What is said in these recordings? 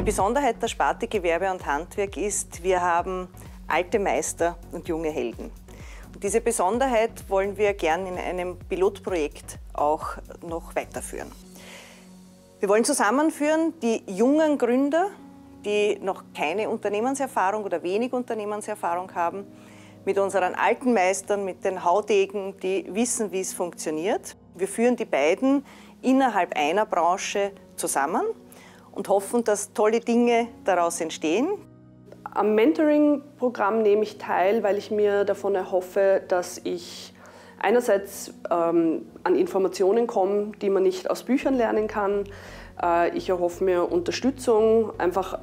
Die Besonderheit der Sparte Gewerbe und Handwerk ist, wir haben alte Meister und junge Helden. Und diese Besonderheit wollen wir gern in einem Pilotprojekt auch noch weiterführen. Wir wollen zusammenführen die jungen Gründer, die noch keine Unternehmenserfahrung oder wenig Unternehmenserfahrung haben, mit unseren alten Meistern, mit den Haudegen, die wissen, wie es funktioniert. Wir führen die beiden innerhalb einer Branche zusammen und hoffen, dass tolle Dinge daraus entstehen. Am Mentoring-Programm nehme ich teil, weil ich mir davon erhoffe, dass ich einerseits an Informationen komme, die man nicht aus Büchern lernen kann. Ich erhoffe mir Unterstützung einfach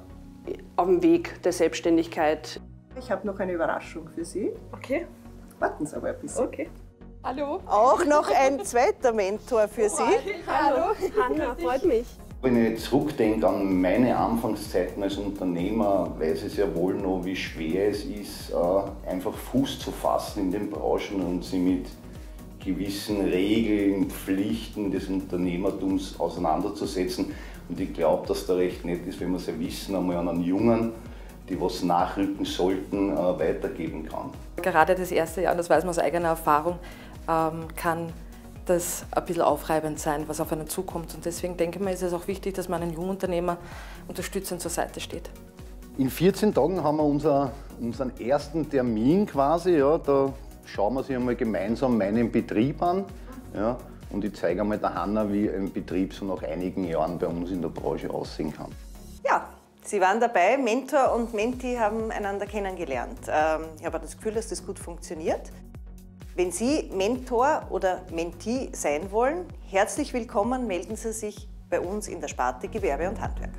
auf dem Weg der Selbstständigkeit. Ich habe noch eine Überraschung für Sie. Okay. Warten Sie aber ein bisschen. Okay. Hallo. Auch noch ein zweiter Mentor für Sie. Hallo. Hanna, freut mich. Wenn ich zurückdenke an meine Anfangszeiten als Unternehmer, weiß ich sehr wohl noch, wie schwer es ist, einfach Fuß zu fassen in den Branchen und sie mit gewissen Regeln, Pflichten des Unternehmertums auseinanderzusetzen. Und ich glaube, dass da recht nett ist, wenn man sein Wissen einmal an einen Jungen, die was nachrücken sollten, weitergeben kann. Gerade das erste Jahr, das weiß man aus eigener Erfahrung, kann das ein bisschen aufreibend sein, was auf einen zukommt. Und deswegen denke ich mir, ist es auch wichtig, dass man einen jungen Unternehmer unterstützend zur Seite steht. In 14 Tagen haben wir unseren ersten Termin quasi. Ja, da schauen wir sich einmal gemeinsam meinen Betrieb an. Ja, und ich zeige einmal der Hanna, wie ein Betrieb so nach einigen Jahren bei uns in der Branche aussehen kann. Ja, Sie waren dabei. Mentor und Mentee haben einander kennengelernt. Ich habe das Gefühl, dass das gut funktioniert. Wenn Sie Mentor oder Mentee sein wollen, herzlich willkommen, melden Sie sich bei uns in der Sparte Gewerbe und Handwerk.